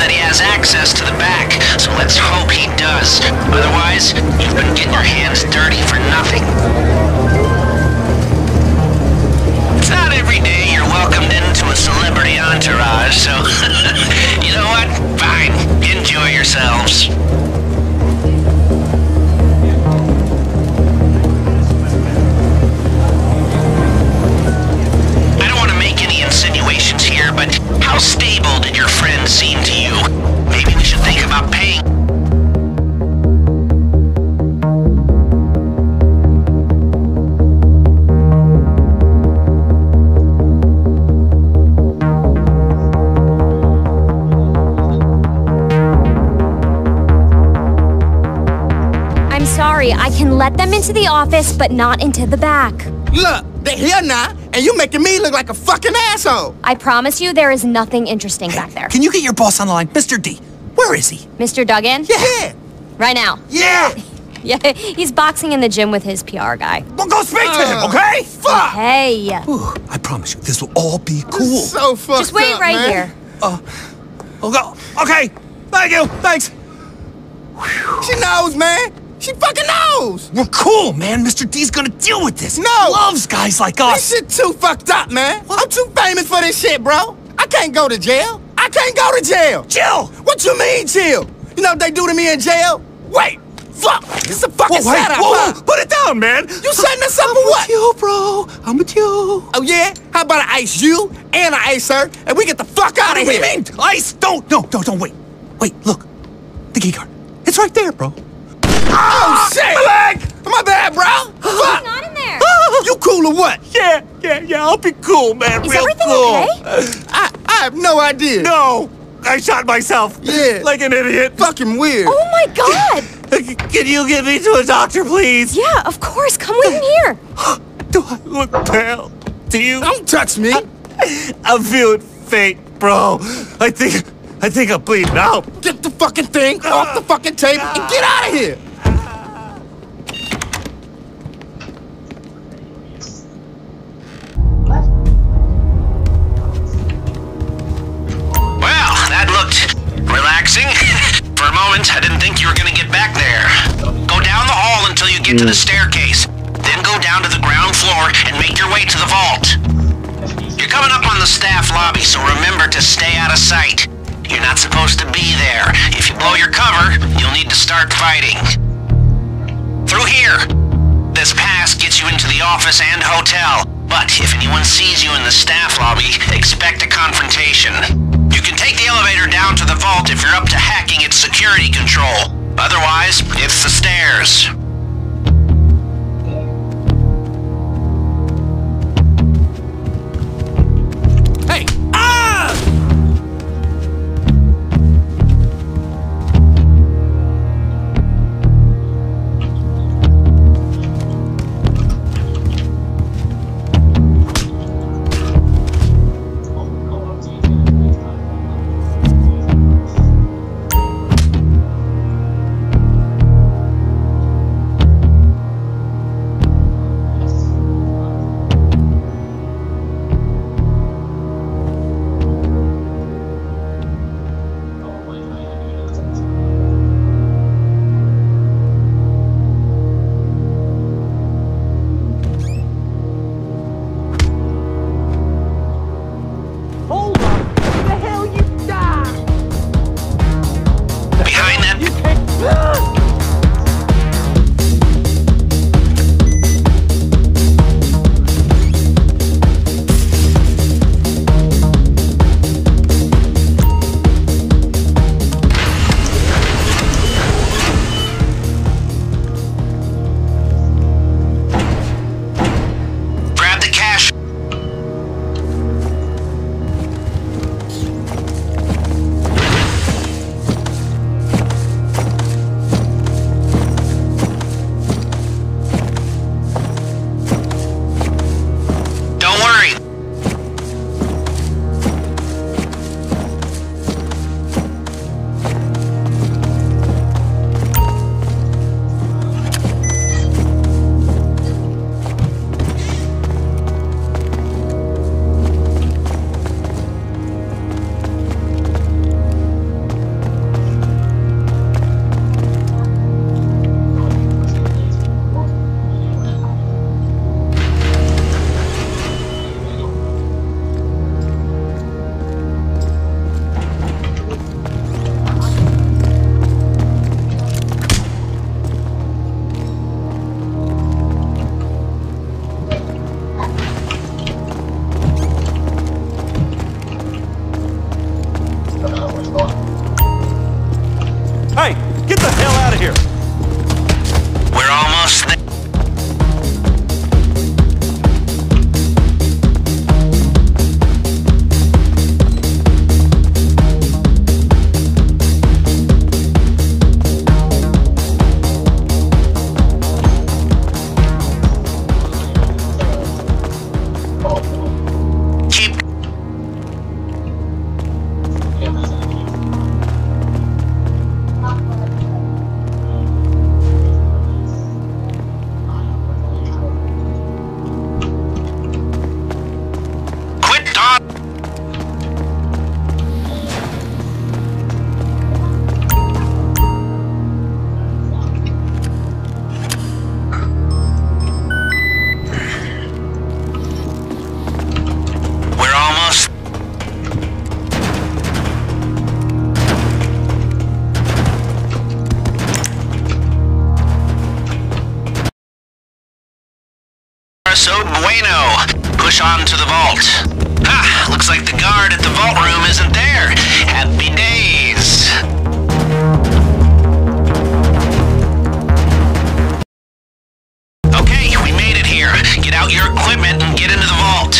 that he has access to the back, so let's hope he does. Otherwise, you've been getting your hands dirty for nothing. It's not every day you're welcomed into a celebrity entourage, so you know what? Fine. Enjoy yourselves. I can let them into the office, but not into the back. Look, they're here now, and you're making me look like a fucking asshole. I promise you there is nothing interesting back there. Can you get your boss on the line? Mr. D, where is he? Mr. Duggan? Yeah! Right now. Yeah! Yeah, he's boxing in the gym with his PR guy. Well, go speak to him, okay? Fuck! Hey! Okay. I promise you, this will all be cool. This is so fucked up, just wait right here. Okay, thank you, thanks. Whew. She knows, man. She fucking knows! We're cool, man. Mr. D's gonna deal with this. No! Loves guys like us. This shit too fucked up, man. What? I'm too famous for this shit, bro. I can't go to jail. I can't go to jail. Chill! What you mean, chill? You know what they do to me in jail? Wait! Fuck! It's a fucking setup. Whoa, put it down, man! You setting us up for what? I'm with you, bro. I'm with you. Oh, yeah? How about I ice you and I ice her, and we get the fuck out of here? What do you mean? Ice? Don't, wait. Wait, look. The key card. It's right there, bro. Oh, shit! My leg! My bad, bro! Fuck! Not in there! You cool or what? Yeah, I'll be cool, man. Is everything okay? I have no idea. No! I shot myself. Yeah. Like an idiot. Fucking weird. Oh, my God! Can you get me to a doctor, please? Yeah, of course. Come with me here. Do I look pale? Do you? Don't touch me. I'm feeling faint, bro. I think I'm bleeding out. Get the fucking thing off the fucking table and get out of here! For a moment, I didn't think you were gonna get back there. Go down the hall until you get to the staircase. Then go down to the ground floor and make your way to the vault. You're coming up on the staff lobby, so remember to stay out of sight. You're not supposed to be there. If you blow your cover, you'll need to start fighting. Through here. This pass gets you into the office and hotel, but if anyone sees you in the staff lobby, expect a confrontation. You can take the elevator down to the vault if you're up to hacking its security control. Otherwise, it's the stairs. Hey! Ah! on to the vault. Ha! Looks like the guard at the vault room isn't there. Happy days! Okay, we made it here. Get out your equipment and get into the vault.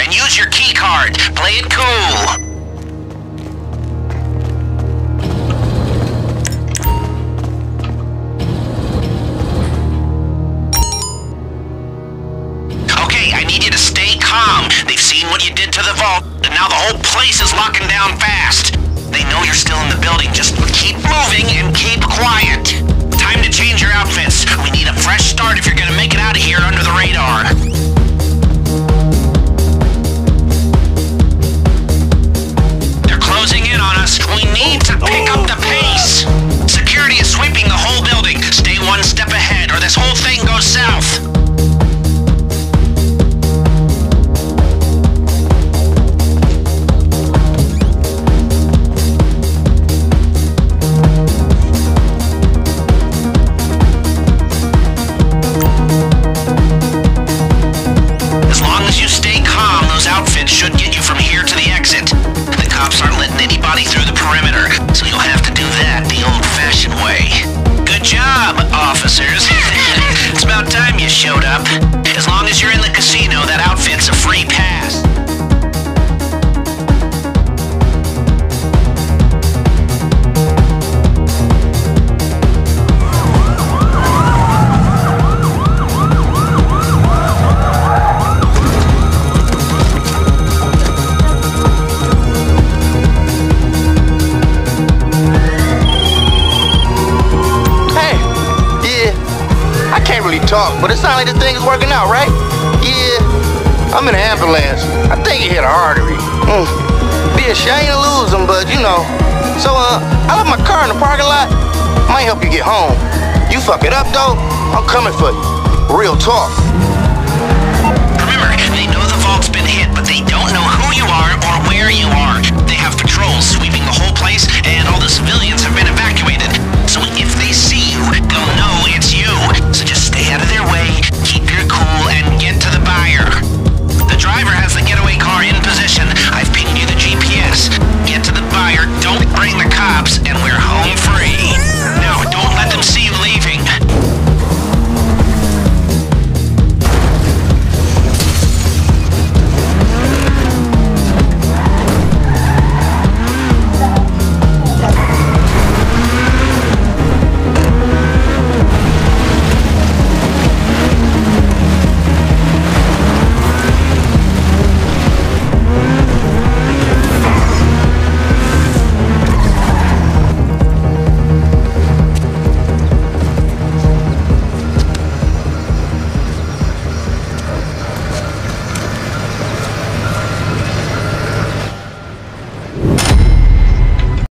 and use your key card. Play it cool. Okay, I need you to stay calm. They've seen what you did to the vault, and now the whole place is locking down fast. They know you're still in the building. Just keep moving and keep quiet. Time to change your outfits. We need a fresh start if you're gonna make it out of here under the radar. They're closing in on us. We need to pick up the pace. Security is sweeping the whole building. Stay one step ahead or this whole thing goes south. But it sounds like this thing is working out, right? Yeah. I'm in an ambulance. I think it hit an artery. Be ashamed to lose them, but you know. So, I left my car in the parking lot. Might help you get home. You fuck it up, though, I'm coming for you. Real talk. Remember, they know the vault's been hit, but they don't know who you are or where you are. They have patrols sweeping the whole place, and all the civilians have been evacuated. So if they see you, they'll know